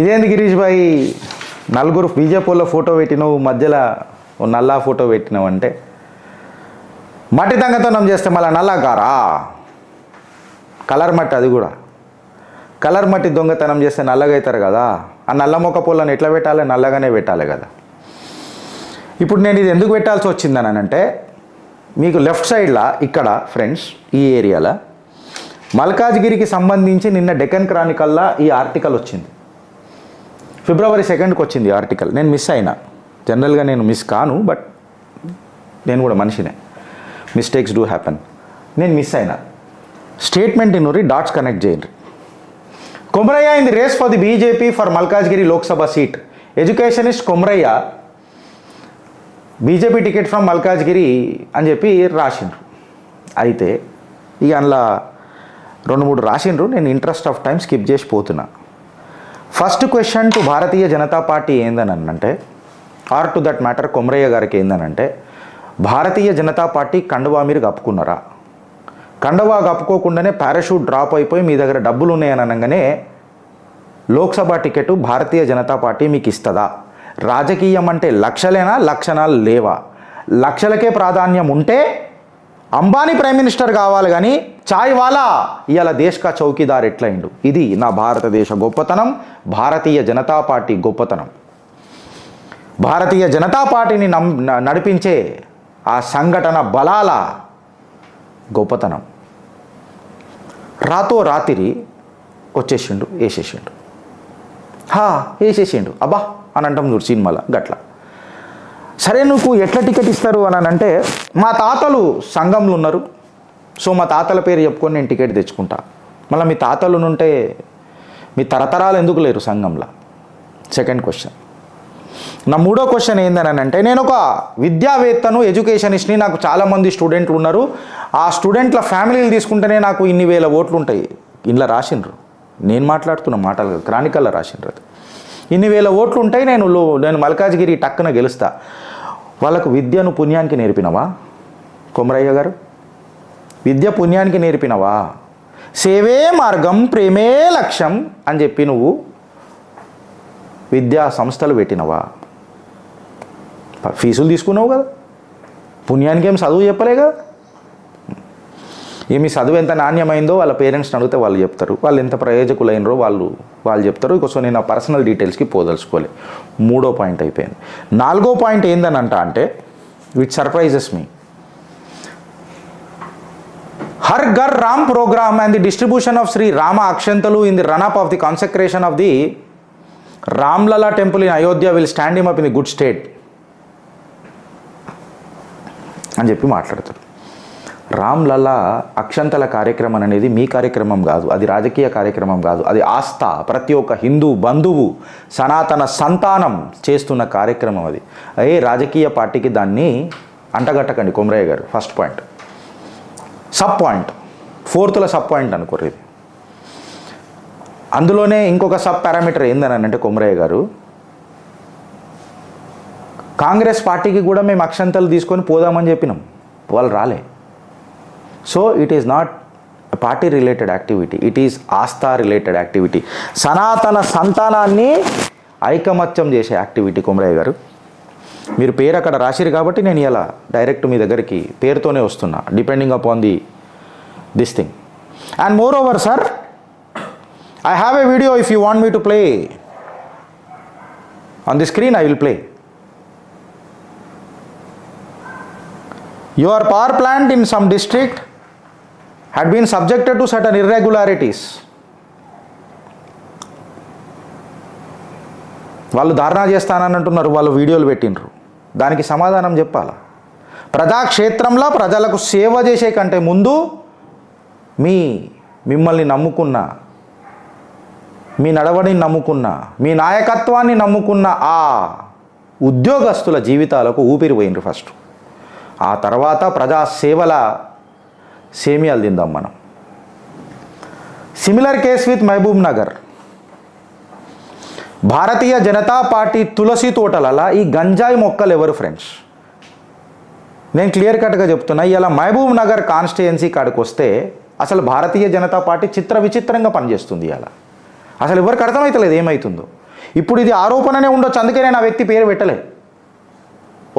ఇదేంది గిరీష్ భాయ్ నలుగురు బీజేపీల ఫోటో పెట్టినావు మధ్యలో నల్లా ఫోటో పెట్టినావు అంటే మట్టి దంగతనం చేస్తే మళ్ళీ నల్లా కారా? కలర్ మట్టి, అది కూడా కలర్ మట్టి దొంగతనం చేస్తే నల్లగా అవుతారు కదా. ఆ నల్ల మొక్క పూలను ఎట్లా పెట్టాలి? నల్లగానే పెట్టాలి కదా. ఇప్పుడు నేను ఇది ఎందుకు పెట్టాల్సి వచ్చిందనంటే మీకు లెఫ్ట్ సైడ్లో ఇక్కడ ఫ్రెండ్స్ ఈ ఏరియాలో మల్కాజ్గిరికి సంబంధించి నిన్న డెక్కన్ క్రానికల్లా ఈ ఆర్టికల్ వచ్చింది. February 2nd వచ్చింది ఆర్టికల్. నేను మిస్ అయినా, జనరల్గా నేను మిస్ కాను, బట్ నేను కూడా మనిషినే, మిస్టేక్స్ డూ హ్యాపెన్. నేను మిస్ అయినా స్టేట్మెంట్ ఇన్నూరి డాట్స్ కనెక్ట్ చేయండి. Komaraiah in the race for the BJP for Malkajgiri Lok Sabha seat. Educationist Komaraiah BJP ticket from Malkajgiri అని చెప్పి రాసిండ్రు. అయితే ఇక అందులో 2-3 రాసిండ్రు, నేను ఇంట్రెస్ట్ ఆఫ్ టైం స్కిప్ చేసి పోతున్నా. First question to Bharatiya Janata party ఏందని అంటే, or to that matter Komaraiah గారికి ఏందనంటే, భారతీయ జనతా పార్టీ కండువా మీరు కప్పుకున్నారా? కండువా కప్పుకోకుండానే పారాషూట్ డ్రాప్ అయిపోయి మీ దగ్గర డబ్బులు ఉన్నాయని అనగానే లోక్సభ టికెట్ భారతీయ జనతా పార్టీ మీకు ఇస్తుందా? రాజకీయం అంటే లక్షలేనా, లక్షణాలు లేవా? లక్షలకే ప్రాధాన్యం ఉంటే అంబానీ ప్రైమ్ మినిస్టర్ కావాలి, కానీ చాయ్ వాలా ఇవాళ దేశకా చౌకీదార్ ఎట్లయిండు. ఇది నా భారతదేశ గొప్పతనం, భారతీయ జనతా పార్టీ గొప్పతనం. భారతీయ జనతా పార్టీని నడిపించే ఆ సంఘటన బలాల గొప్పతనం. రాతో రాత్రి వచ్చేసిండు, వేసేసిండు, హా వేసేసిండు అబ్బా అని అంటాం చూడు సినిమాల గట్ల. సరే నువ్వు ఎట్లా టికెట్ ఇస్తారు అని అంటే, మా తాతలు సంఘంలో ఉన్నారు, సో మా తాతల పేరు చెప్పుకొని నేను టికెట్ తెచ్చుకుంటా. మళ్ళీ మీ తాతలు ఉంటే మీ తరతరాలు ఎందుకు లేరు సంఘంలో? Second question. నా మూడో క్వశ్చన్ ఏందని అంటే, నేను ఒక విద్యావేత్తను, ఎడ్యుకేషనిస్ట్ని, నాకు చాలామంది స్టూడెంట్లు ఉన్నారు, ఆ స్టూడెంట్ల ఫ్యామిలీలు తీసుకుంటేనే నాకు ఇన్ని వేల ఓట్లు ఉంటాయి. ఇంట్లో రాసిండ్రు, నేను మాట్లాడుతున్న మాటలు క్రానికల్లో రాసిండ్రు. అది ఇన్ని వేల ఓట్లు ఉంటాయి, నేను మల్కాజ్గిరి టక్కున గెలుస్తా. వాళ్ళకు విద్యను పుణ్యానికి నేర్పినవా కొమరయ్య గారు? విద్య పుణ్యానికి నేర్పినవా? సేవే మార్గం ప్రేమే లక్ష్యం అని చెప్పి నువ్వు విద్యా సంస్థలు పెట్టినవా? ఫీజులు తీసుకున్నావు కదా, పుణ్యానికి ఏం చదువు చెప్పలే కదా. ఏమి చదువు ఎంత నాణ్యమైందో వాళ్ళ పేరెంట్స్ని అడిగితే వాళ్ళు చెప్తారు, వాళ్ళు ఎంత ప్రయోజకులైనరో వాళ్ళు చెప్తారు. ఇంకోసం నేను ఆ పర్సనల్ డీటెయిల్స్కి పోదలుచుకోలే. మూడో పాయింట్ అయిపోయింది. నాలుగో పాయింట్ ఏందని అంటే, which surprises me, Har Ghar Ram programme and the distribution of Shri Rama అక్షంతలు in the run-up of the consecration of the Ramlalla temple in Ayodhya will stand him up in the good state అని చెప్పి మాట్లాడతారు. రామ్లలా అక్షంతల కార్యక్రమం అనేది మీ కార్యక్రమం కాదు, అది రాజకీయ కార్యక్రమం కాదు, అది ఆస్థ, ప్రతి ఒక్క హిందూ బంధువు, సనాతన సంతానం చేస్తున్న కార్యక్రమం. అది అయ్యే రాజకీయ పార్టీకి దాన్ని అంటగట్టకండి కొమరయ్య గారు. First point. సబ్ పాయింట్, ఫోర్త్లో సబ్ పాయింట్ అనుకోరు ఇది. అందులోనే ఇంకొక సబ్ పారామీటర్ ఏందని అంటే, కొమరయ్య గారు కాంగ్రెస్ పార్టీకి కూడా మేము అక్షంతలు తీసుకొని పోదామని చెప్పినాం, వాళ్ళు రాలే. So it is not party related activity, it is Astha related activity, సనాతన సంతానాన్ని ఐకమత్యం చేసే యాక్టివిటీ. కొమరయ్య గారు మీరు పేరు అక్కడ రాసిరు కాబట్టి నేను ఇలా డైరెక్ట్ మీ దగ్గరికి పేరుతోనే వస్తున్నా, depending upon the this thing. And moreover sir, I have a video, if you want me to play on the screen, I will play. Your power plant in some district had been subjected to certain irregularities. వాళ్ళు ధారణ చేస్తానని అంటున్నారు, వాళ్ళు వీడియోలు పెట్టిండ్రు, దానికి సమాధానం చెప్పాలా? ప్రజాక్షేత్రంలో ప్రజలకు సేవ చేసే కంటే ముందు మిమ్మల్ని నమ్ముకున్న, మీ నడవడిని నమ్ముకున్న, మీ నాయకత్వాన్ని నమ్ముకున్న ఆ ఉద్యోగస్తుల జీవితాలకు ఊపిరి పోయిండ్రు ఫస్ట్. ఆ తర్వాత ప్రజాసేవల సేమియాలు తిందాం మనం. Similar case with Mahabubnagar. Bharatiya Janata party తులసి తోటలలా ఈ గంజాయి మొక్కలు ఎవరు ఫ్రెండ్స్? నేను క్లియర్ కట్గా చెప్తున్నా, ఇలా మహబూబ్నగర్ కాన్స్టిట్యుయెన్సీ కాడికి వస్తే అసలు భారతీయ జనతా పార్టీ చిత్ర విచిత్రంగా పనిచేస్తుంది. ఇలా అసలు ఎవరికి అర్థమవుతలేదు ఏమవుతుందో. ఇప్పుడు ఇది ఆరోపణనే ఉండొచ్చు, అందుకే నేను ఆ వ్యక్తి పేరు పెట్టలే.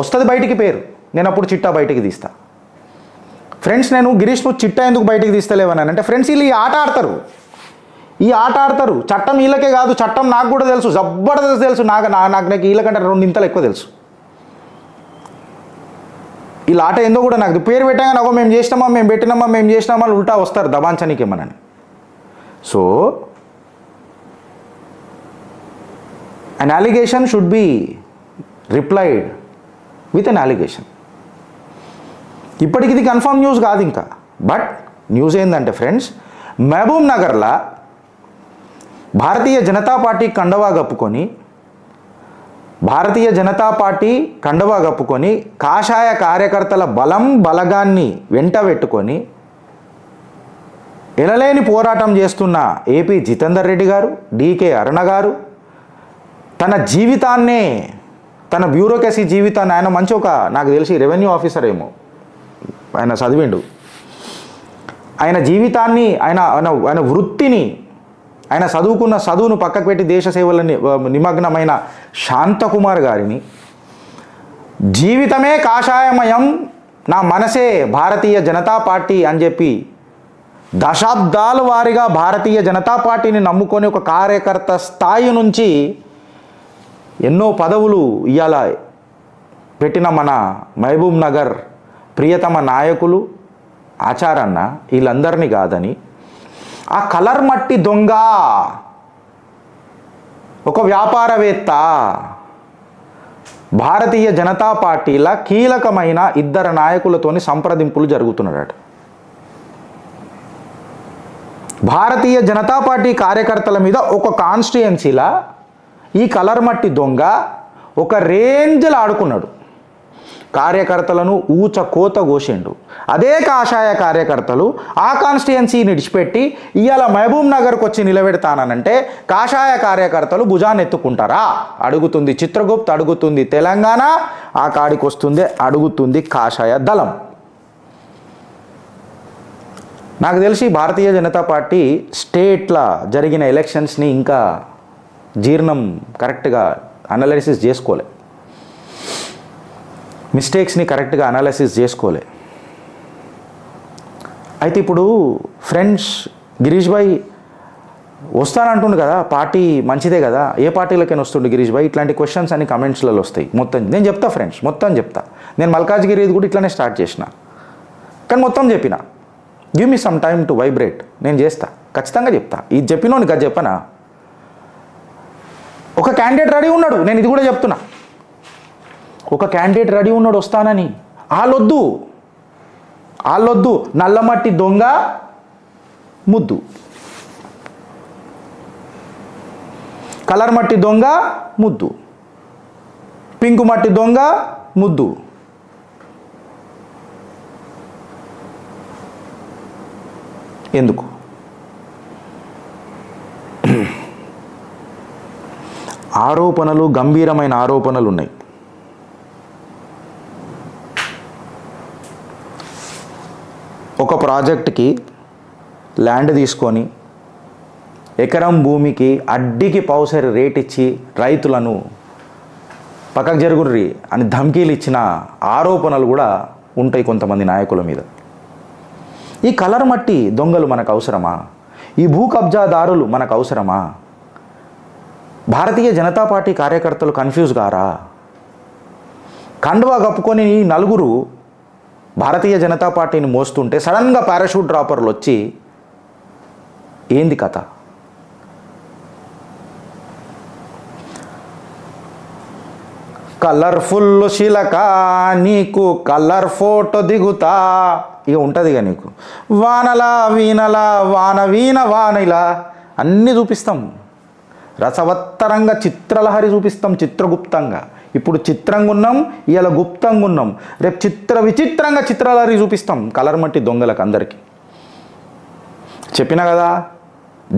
వస్తది బయటికి పేరు, నేను అప్పుడు చిట్టా బయటికి తీస్తా. ఫ్రెండ్స్ నేను గిరీష్ను చిట్టా ఎందుకు బయటికి తీస్తలేవన్నాను అంటే, ఫ్రెండ్స్ వీళ్ళు ఈ ఆట ఆడతారు. చట్టం వీళ్ళకే కాదు, చట్టం నాకు కూడా తెలుసు, జబర్దస్త్ తెలుసు. నాకు వీళ్ళకంటే 2 ఇంతలు ఎక్కువ తెలుసు. వీళ్ళ ఆట ఏందో కూడా నాకు పేరు పెట్టాక నాకు మేము పెట్టినామా ఉల్టా వస్తారు దబాంచనీకి మనని. So an allegation should be replied with an allegation. ఇప్పటికిది కన్ఫర్మ్ న్యూస్ కాదు ఇంకా, బట్ న్యూస్ ఏంటంటే ఫ్రెండ్స్, మహబూబ్ నగర్లో భారతీయ జనతా పార్టీ కండవా కప్పుకొని కాషాయ కార్యకర్తల బలగాన్ని వెంటబెట్టుకొని ఎనలేని పోరాటం చేస్తున్న ఏపీ జితేందర్ రెడ్డి గారు, డీకే అరుణ గారు తన బ్యూరోక్రసీ జీవితాన్ని, ఆయన మంచి ఒక నాకు తెలిసి రెవెన్యూ ఆఫీసర్ ఏమో, ఆయన చదివిండు, ఆయన జీవితాన్ని ఆయన ఆయన వృత్తిని ఆయన చదువుకున్న చదువును పక్కకు పెట్టి దేశ సేవలని నిమగ్నమైన శాంతకుమార్ గారిని, జీవితమే కాషాయమయం నా మనసే భారతీయ జనతా పార్టీ అని చెప్పి దశాబ్దాల వారీగా భారతీయ జనతా పార్టీని నమ్ముకొని ఒక కార్యకర్త స్థాయి నుంచి ఎన్నో పదవులు ఇవాళ పెట్టిన మన మహబూబ్ నగర్ ప్రియతమ నాయకులు ఆచారన్న వీళ్ళందరినీ కాదని, ఆ కలర్ మట్టి దొంగ, ఒక వ్యాపారవేత్త, భారతీయ జనతా పార్టీల కీలకమైన ఇద్దరు నాయకులతోని సంప్రదింపులు జరుగుతున్నాడట. భారతీయ జనతా పార్టీ కార్యకర్తల మీద ఒక కాన్స్టిట్యుయెన్సీలా ఈ కలర్ మట్టి దొంగ ఒక రేంజ్లో ఆడుకున్నాడు, కార్యకర్తలను ఊచ కోత కోసిండు. అదే కాషాయ కార్యకర్తలు ఆ కాన్స్టిట్యుయెన్సీని విడిచిపెట్టి ఇవాళ మహబూబ్ నగర్కి వచ్చి నిలబెడతానంటే కాషాయ కార్యకర్తలు భుజాన్ని ఎత్తుకుంటారా? అడుగుతుంది చిత్రగుప్త్, అడుగుతుంది తెలంగాణ, ఆ కాడికి వస్తుంది అడుగుతుంది కాషాయ దళం. నాకు తెలిసి భారతీయ జనతా పార్టీ స్టేట్ల జరిగిన ఎలక్షన్స్ని ఇంకా జీర్ణం కరెక్ట్గా అనలైసిస్ చేసుకోలే, మిస్టేక్స్ని కరెక్ట్గా అనాలసిస్ చేసుకోలే. అయితే ఇప్పుడు ఫ్రెండ్స్ గిరీష్ భాయ్ వస్తానంటుండు కదా, పార్టీ మంచిదే కదా, ఏ పార్టీలకైనా వస్తుండు గిరీష్ భాయ్, ఇట్లాంటి క్వశ్చన్స్ అని కమెంట్స్లలో వస్తాయి. మొత్తం నేను చెప్తా. నేను మల్కాజ్గిరిది కూడా ఇట్లానే స్టార్ట్ చేసిన, కానీ మొత్తం చెప్పిన, give me some time to vibrate, నేను చేస్తా, ఖచ్చితంగా చెప్తా. ఇది చెప్పినో నీకు అది చెప్పనా? ఒక క్యాండిడేట్ రెడీ ఉన్నాడు, నేను ఇది కూడా చెప్తున్నా, ఒక క్యాండిడేట్ రెడీ ఉన్నాడు వస్తానని. ఆళ్ళొద్దు, నల్లమట్టి దొంగ ముద్దు, కలర్ మట్టి దొంగ ముద్దు, పింక్ మట్టి దొంగ ముద్దు, ఎందుకు? ఆరోపణలు, గంభీరమైన ఆరోపణలు ఉన్నాయి. ఒక ప్రాజెక్టుకి ల్యాండ్ తీసుకొని ఎకరం భూమికి అడ్డికి పౌసరి రేట్ ఇచ్చి రైతులను పక్కకు జరుగుర్రి అని ధమ్కీలు ఇచ్చిన ఆరోపణలు కూడా ఉంటాయి కొంతమంది నాయకుల మీద. ఈ కలర్ మట్టి దొంగలు మనకు అవసరమా? ఈ భూ కబ్జాదారులు మనకు అవసరమా? భారతీయ జనతా పార్టీ కార్యకర్తలు కన్ఫ్యూజ్ గారా? కండువా కప్పుకొని నలుగురు భారతీయ జనతా పార్టీని మోస్తుంటే సడన్గా పారాషూట్ డ్రాపర్లు వచ్చి ఏంది కథ? కలర్ఫుల్ శిలక నీకు కలర్ ఫోటో దిగుతా, ఇక ఉంటుంది ఇక నీకు వానలా వీణలా వాన వీణ వానలా అన్నీ చూపిస్తాం, రసవత్తరంగా చిత్రలహరి చూపిస్తాం, చిత్రగుప్తంగా. ఇప్పుడు చిత్రంగా ఉన్నాం, ఇవాళ గుప్తంగా ఉన్నాం, రేపు విచిత్రంగా చిత్రలహరి చూపిస్తాం కలర్ మట్టి దొంగలకు అందరికీ. చెప్పినా కదా,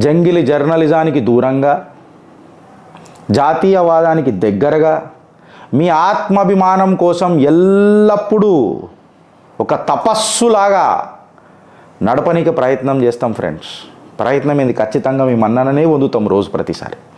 జంగిలి జర్నలిజానికి దూరంగా, జాతీయవాదానికి దగ్గరగా, మీ ఆత్మాభిమానం కోసం ఎల్లప్పుడూ ఒక తపస్సులాగా నడపనీకి ప్రయత్నం చేస్తాం ఫ్రెండ్స్. ప్రయత్నం ఏంది, ఖచ్చితంగా మేము అన్ననే పొందుతాం రోజు ప్రతిసారి.